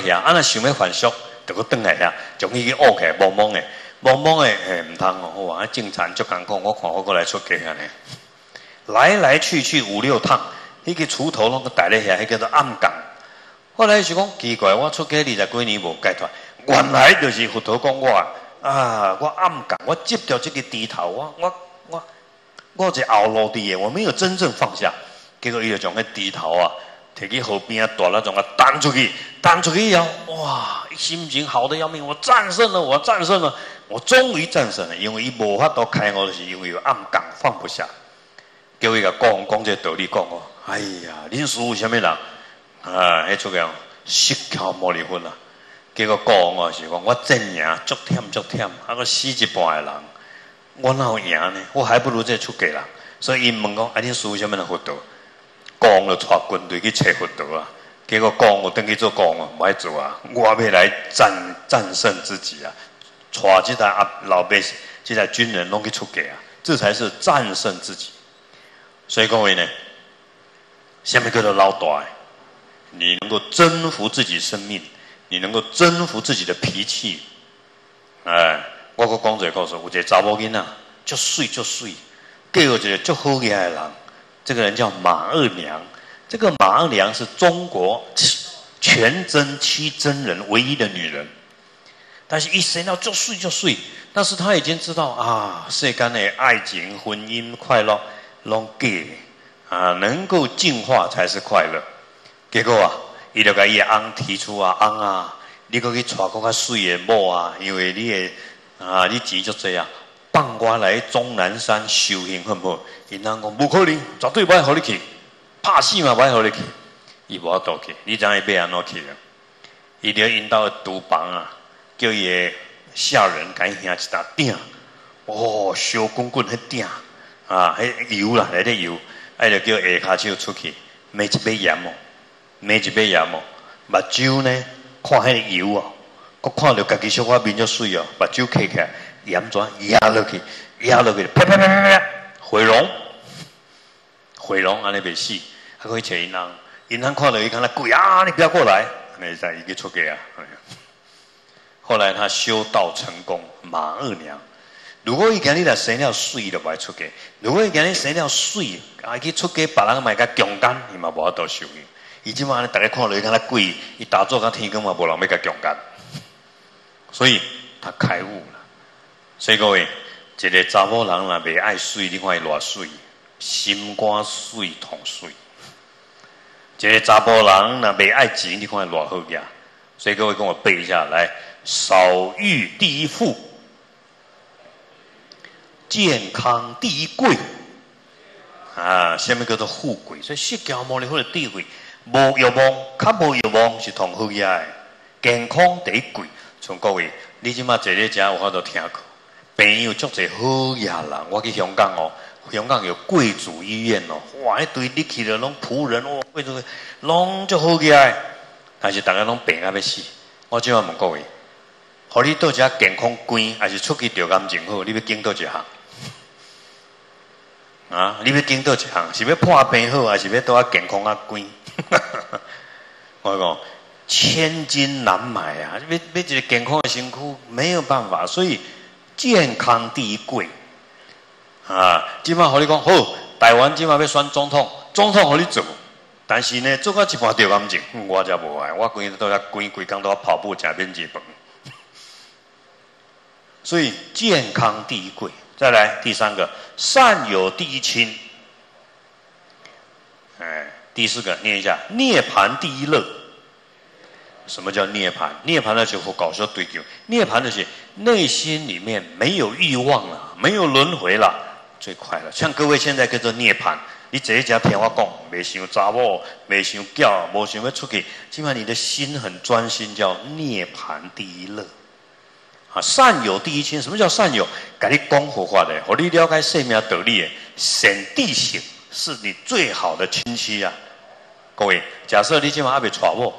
哎呀，安那想要反俗，就阁转来遐，将伊恶起懵懵的，懵懵的，哎，唔通哦！哇，正常足艰苦，我看我过来出家安尼，来来去去五六趟，迄个锄头拢阁带咧遐，迄叫做暗杠。后来是讲奇怪，我出家20几年无解脱，原来就是佛陀讲我啊，我暗杠，我接掉这个低头，我是后路的，我没有真正放下。结果伊就将个低头啊。 摕去河边啊，大那种啊，弹出去，弹出去以后，哇，心情好得要命，我战胜了，我战胜了，我终于战胜了，因为伊无法度开悟，就是因为有暗杠放不下。叫伊个讲这道理讲哦，哎呀，恁师父什么人？啊，迄出个释迦牟尼佛啦。结果讲哦是讲，我真赢，足忝，啊个死一半的人，我哪有赢呢？我还不如这出家人。所以伊问讲，啊，恁师父什么人佛道？ 公就带军队去找佛陀啊，结果公我等去做公啊，唔爱做啊，我要来战胜自己啊，带这台老百姓、这台军人拢去出家啊，这才是战胜自己。所以各位呢，下面叫做老大，你能够征服自己生命，你能够征服自己的脾气。哎，我个公仔告诉我，有一个查某囡仔，足水，嫁有一个足好个爱人。 这个人叫马二娘，这个马二娘是中国全真七真人唯一的女人，但是一生要作祟，但是她已经知道啊，世间的爱情、婚姻、快乐拢假啊，能够净化才是快乐。结果啊，伊就甲伊翁提出啊，翁啊，你搁去娶个较水的某啊，因为你的啊，你钱足济啊。 放我来终南山修行好唔好？因人讲无可能，绝对不爱互你去，拍死嘛不爱互你去。伊无倒去，你知影伊要安怎去啊？伊就引到厨房啊，叫伊个下人甲伊下一打鼎，哦，烧滚滚迄鼎啊，迄油啦，内底油，哎，就叫下骹手出去，买一杯盐哦，目睭呢看迄个油哦，佮看到家己小可面足水哦，目睭揢起来。 盐砖压落去，啪，毁容，安尼袂死，还可以找银行，银行看到伊讲啦，鬼啊，你不要过来，安尼在伊去出家啊。后来他修道成功，马二娘。如果伊今日来生了水，就袂出家；如果伊今日生了水，啊去出家，别人卖甲强奸，伊嘛无法度修行。伊即马呢，大家看到伊讲啦鬼，伊打坐到天光嘛，无人要甲强奸，所以他开悟了。 所以各位，一个查某人若袂爱水，你看伊偌水，心肝水同水；一个查甫人若袂爱钱，你看伊偌好呀。所以各位跟我背一下来：少欲第一富，健康第一贵。啊，下面叫做富贵。所以释迦牟尼佛的智慧，无欲望，较无欲望是同好呀。健康第一贵，像各位，你即马坐咧遮有法度听课。 朋友足侪好亚人，我去香港哦，香港有贵族医院哦，哇，迄堆入去了拢仆人哦，贵族拢足好个，但是大家拢病啊要死。我即下问各位，互你倒只健康观，还是出去钓感情好？你要拣倒一项？啊，你要拣倒一项？是要破病好，还是要倒啊健康啊观？我讲千金难买啊，要一个健康的身躯没有办法，所以。 健康第一贵啊！今晚和你讲好，台湾今晚要选总统，总统和你做，但是呢，做到一半就感情，我才无爱，我规日都遐规工都要跑步、食面、食饭。所以健康第一贵，再来第三个，善友第一亲。哎，第四个念一下，涅槃第一乐。 什么叫涅槃？涅槃呢就佛搞说追求，涅槃就是内心里面没有欲望了，没有轮回了，最快乐。像各位现在叫做涅槃，你这一家听我讲，没想查某，没想叫，没想要出去，起码你的心很专心，叫涅槃第一乐。啊，善友第一亲，什么叫善友？给你讲佛法的，和你了解生命道理的，善弟兄是你最好的亲戚啊。各位，假设你今晚还没娶某。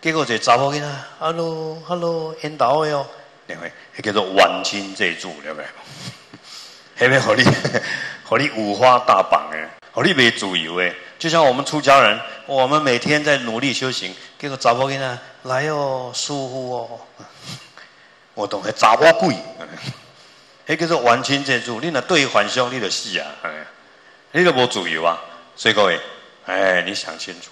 结果一个查某囡仔 ，hello， 缘投的哦，两位，迄叫做万金这一注，了袂？迄要互你，互你五花大绑的，互你袂自由的，就像我们出家人，我们每天在努力修行，结果查某囡仔来哦，舒服哦。我懂，还查某鬼，迄叫做完全接触。你若对幻想，你就死啊！你就无自由啊！所以各位，哎，你想清楚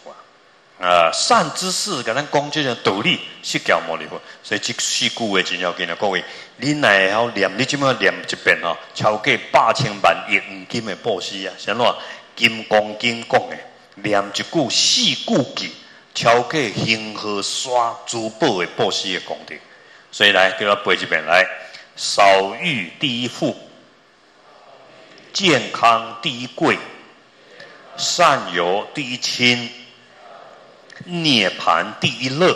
啊！善知识甲咱讲这种道理，是教无离分。所以这四句话真要紧啊！各位，你若会晓念，你即摆念一遍哦，超过8,000,000亿黄金的布施啊！是安怎？金刚经讲的，念一句四句偈，超过恒河沙珠宝的布施的功德。所以来，叫他背一遍来：少欲第一富，健康第一贵，善友第一亲，涅槃第一乐。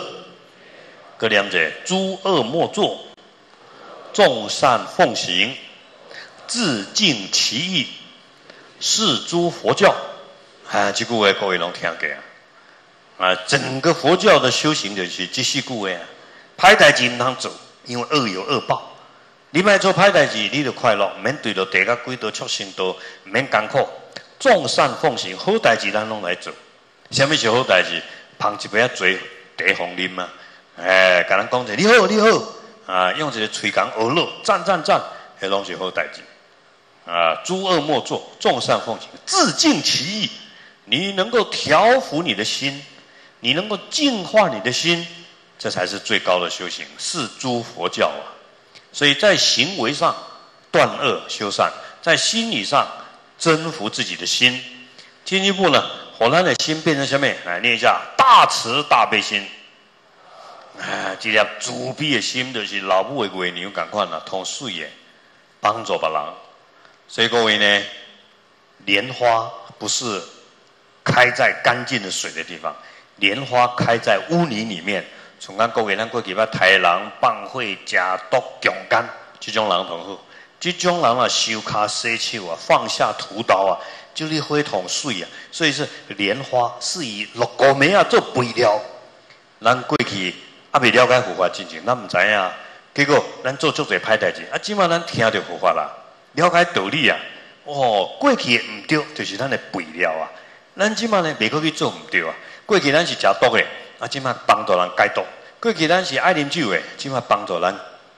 各位念者，诸恶莫作，众善奉行，自净其意，是诸佛教。啊，这句话各位拢听过啊！啊，整个佛教的修行就是这四句话啊。歹代志唔通做，因为恶有恶报。你卖做歹代志，你就快乐，免对着地甲鬼道、畜生道，免艰苦。众善奉行，好代志咱拢来做。什么是好代志？捧一杯水，茶互啉啊！哎，甲人讲者，你好，你好啊！用一个嘴讲恶乐，赞赞赞，迄拢是好代志啊！诸恶莫作，众善奉行，自净其意。你能够调伏你的心，你能够净化你的心。这才是最高的修行，是诸佛教啊！所以在行为上断恶修善，在心理上征服自己的心。进一步呢，火山的心变成什么？来念一下：大慈大悲心。哎，这粒慈悲的心，就是老母的月娘，赶快啦，通水耶，帮助别人。所以各位呢，莲花不是开在干净的水的地方，莲花开在污泥里面。从咱各位，咱过去捌杀人、放火、食毒、强奸，这种人同好。这种人啊，修脚洗手啊，放下屠刀啊，就是火桶水啊。所以是莲花是以六姑妹啊做肥料。咱过去啊未了解佛法真正，咱唔知影。结果咱做足侪歹代志，啊，即马咱听着佛法啦，了解道理啊。哦，过去唔对，就是咱的肥料啊。咱即马呢未过去做唔对啊。过去咱是食毒的。啊！即卖帮助人解毒，过去咱是爱啉酒的，即卖帮助人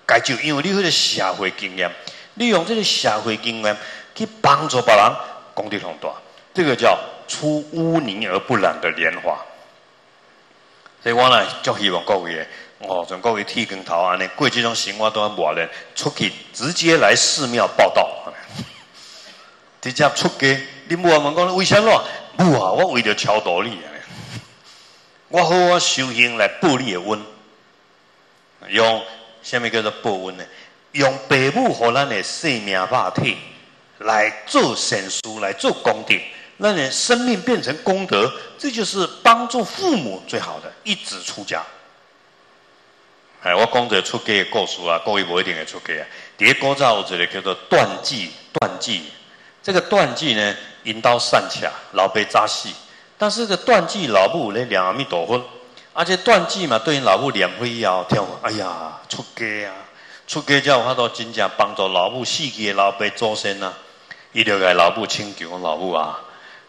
解酒，因为你迄个社会经验，你用这个社会经验去帮助别人，功德很大。这个叫出污泥而不染的莲花。所以我呢，就希望各位，哦，从各位剃光头安尼过这种生活都要磨练，出去直接来寺庙报道，直接出家。你无问讲为啥咯？无啊，我为着超度你。我好，我修行来报你的恩，用什么叫做报恩呢？用父母和咱的生命肉体来做善事，来做功德，让你生命变成功德，这就是帮助父母最好的。一直出家，哎，我讲一个出家的故事啊，各位不一定会出家啊。第一古早有一个叫做断际，断际，这个断际呢，引导善巧，老被扎死。但是这断际老母咧念阿弥陀佛，而且断际嘛对因老母念佛以后，听我哎呀出家啊，出家之后他都真正帮助老母死去的老爸祖先啊，伊就给老母请求老母啊，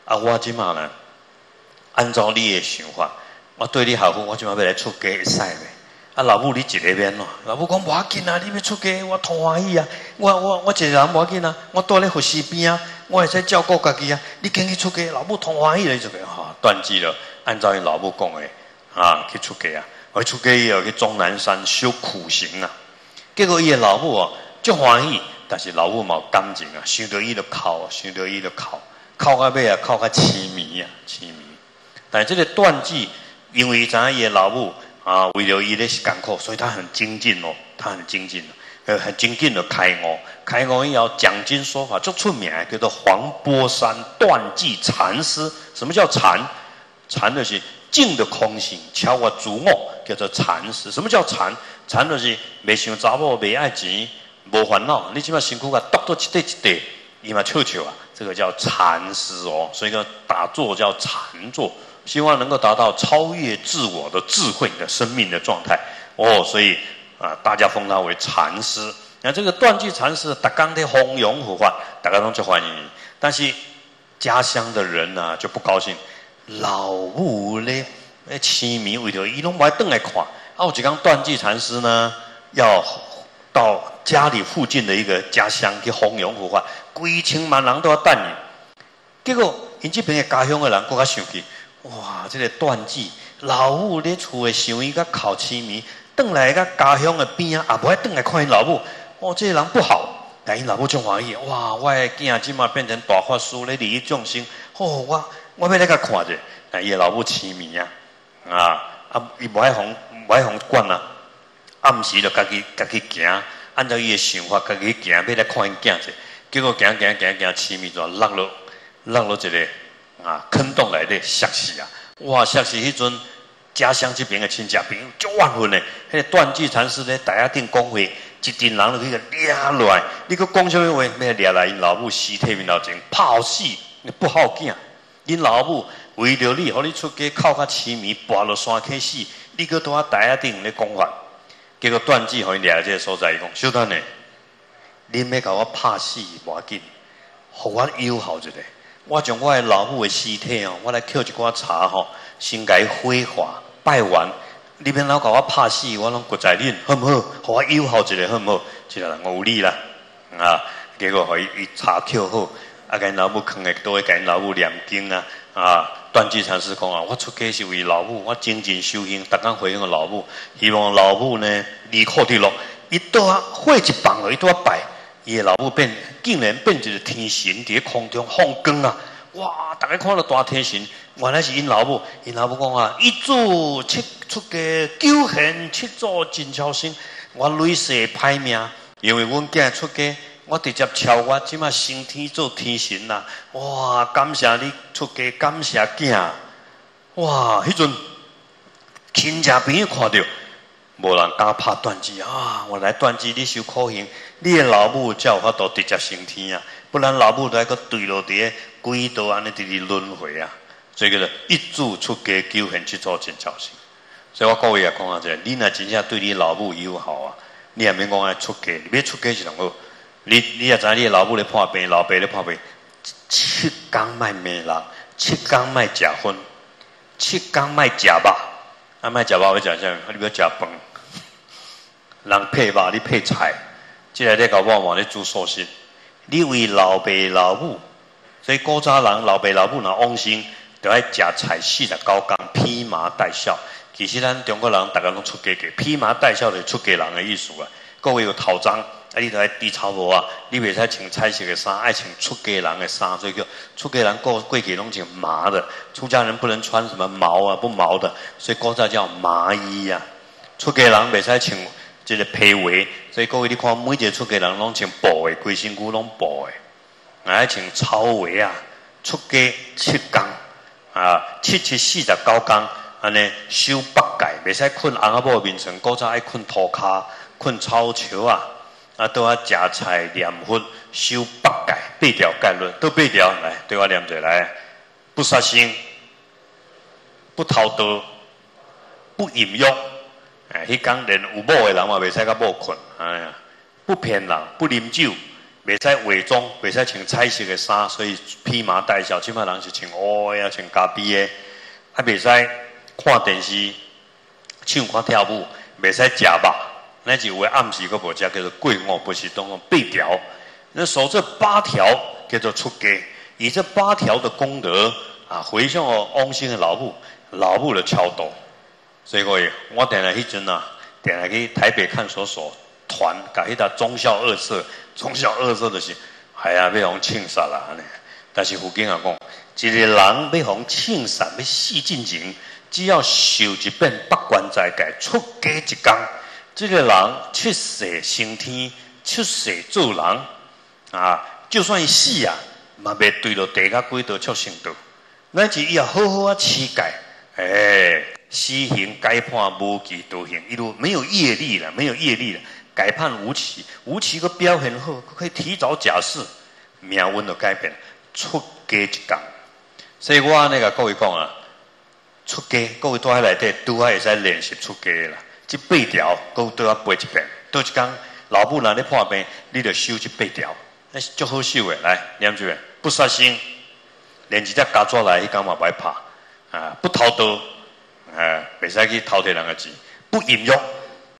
啊我即嘛呢，按照你的想法，我对你好好，我即嘛要来出家会使未？啊老母你一个免咯，老母讲无要紧啊，你要出家我同欢喜啊，我一个人无要紧啊，我住咧佛寺边啊。我会使照顾家己啊！你紧去出家，老母同欢喜了就个哈断气了。按照伊老母讲的啊，去出家啊！我出家以后去终南山修苦行啊。结果伊的老母哦，足欢喜，但是老母冇感情啊，想到伊就哭，想到伊就哭，哭到尾啊，哭到痴迷啊，痴迷。但是这个断气，因为知影伊的老母啊，为了伊咧是艰苦，所以他很精进哦，他很精进。很精进的开悟，开悟以后讲经说法，就出名叫做黄波山断际禅师。什么叫禅？禅就是净的空性，超我自我，叫做禅师。什么叫禅？禅就是未想查某，未爱钱，无烦恼。你起码辛苦啊，剁剁一块一块，伊嘛笑笑啊，这个叫禅师哦。所以叫打坐叫禅坐，希望能够达到超越自我的智慧的生命的状态哦。所以。啊！大家封他为禅师。那这个断际禅师，大刚的弘扬佛法，大家都去欢迎。但是家乡的人呢、啊、就不高兴，老母咧，那痴迷为着伊拢买转来看。啊，有一天断际禅师呢，要到家里附近的一个家乡去弘扬佛法，几千万人都要等伊。结果，因这边的家乡的人更加生气，哇！这个断际老母咧厝的想伊个考痴迷，转来个家乡的边啊，也不爱转来看因老母。哦，这个人不好。 但因老母真欢喜，哇！我的囝即马变成大法师咧，利益众生。哦，我要来甲看者。但伊老母痴迷啊，伊无爱互管啊。暗时就家己行，按照伊的想法家己行，要来看因囝者。结果行，痴迷就落落一个坑洞内底，摔死啊！哇，摔死！迄阵家乡这边的亲戚朋友足万分嘞。迄个断际禅师咧，台下顶讲话。 一群人就去掠来，你搁讲啥物话？咩掠来？因老母尸体面头前泡死，你不孝囝。因老母为着你，互你出家哭甲痴迷，跋落山去死。你搁在我台仔顶咧讲法，结果断子互伊掠来这个所在，伊讲：小等下，恁要甲我拍死无要紧，互我友好一下。我将我的老母的尸体哦，我来捡一寡柴吼，先甲伊火化，拜完。 你免老甲我拍死，我拢骨在恁，好唔好？互我友好一下，好唔好？一个人有理啦，结果互伊查捡好，甲因老母囥个倒去，甲因老母念经啊，断际禅师讲啊，我出家是为老母，我精进修行，逐工回向老母，希望老母呢离苦得乐。伊倒啊火一放落，伊倒啊拜，伊个老母竟然变一个天神，伫咧空中放光啊！ 哇！大家看到大天神，原来是因老母讲啊，一祖七出家，九贤七祖尽超生。我累世歹命，因为阮囝出家，我直接超我即马升天做天神啦！哇！感谢你出家，感谢囝。哇！迄阵亲戚朋友看到，无人敢拍断指啊！我来断指，你受苦刑，你的老母才有法度直接升天啊！不然老母来个坠落地。 鬼道安尼直直轮回啊！所以叫做一祖出家，九贤七祖尽超生。所以我各位也讲啊，者你若真正对你老母友好啊，你也免讲爱出家，你要出家是上好。你也知你老母咧破病，老爸咧破病，七天莫骂人，七天莫食薰，七天莫食肉。啊，莫食肉要食啥？你要食饭，人配肉你配菜，即个咧搞旺旺咧煮素食。你为老爸老母。 所以古早人老爸老母若往生，就爱食菜49天，披麻戴孝。其实咱中国人大家拢出家过，披麻戴孝就是出家人的意思啊。各位有头鬃，你就爱戴草帽啊，你袂使穿彩色的衫，爱穿出家人的衫。所以叫出家人过去拢穿麻的，出家人不能穿什么毛啊，不毛的，所以古早叫麻衣啊。出家人袂使穿这个披围，所以各位你看每一个出家人拢穿布的，规身躯拢布的。 爱穿草鞋啊，出家7天749天，安尼修八戒，袂使困翁仔某眠床，古早爱困涂骹，困草球啊，都啊食菜念佛，修八戒8条戒律，都8条来，对我念者来，不杀生，不偷盗，不淫欲，迄天连有某的人嘛袂使甲某困，不骗人，不啉酒。 袂使伪装，袂使穿彩色的衫，所以披麻戴孝。即摆人是穿黑的啊，穿咖啡的，啊袂使看电视、唱歌跳舞，袂使食肉。咱就有诶暗时佫无食，叫做过午不食，总共8条。那守这8条叫做出家，以这8条的功德啊，回向哦往生的老母，老母就超度。所以各位，我定来迄阵啊，定来去台北看守所。 团甲迄搭忠孝二社就是哎呀，要互枪杀啦！但是佛经也讲，一个人要互枪杀，要死进前，只要受一遍八关斋戒，出家一天，这个人出世升天，出世做人就算伊死啊，嘛袂对着地下轨道畜生道，乃至伊也好好啊乞丐，施行改判无期徒刑，伊都没有业力了。 改判无期，无期个表现好，可以提早假释，命运就改变，出家一天。所以我那个各位讲啊，出家各位在内底拄啊会使练习出家啦。这8条，各位都要背一遍。倒一天老母若咧破病，你着修这8条，那是足好修的。来，念一遍，不杀生，连一只家雀来，迄天嘛袂拍。啊，不偷盗，啊，袂使去偷摕人个钱，不淫欲，